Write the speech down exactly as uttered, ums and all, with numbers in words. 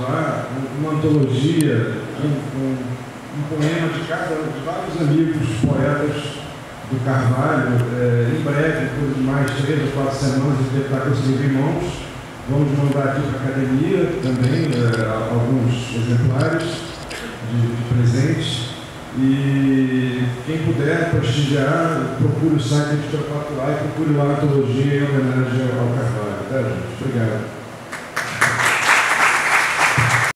lá uma antologia, um, um, um poema de, cada, de vários amigos poetas do Carvalho. É, em breve, por mais três ou quatro semanas, ele deve estar com os livros em mãos. Vamos mandar aqui para a academia também é, alguns exemplares de, de presentes. E quem puder prestigiar, procure o site do Editora quatro A e procure lá a antologia em homenagem ao Carvalho. Tá, gente? Obrigado.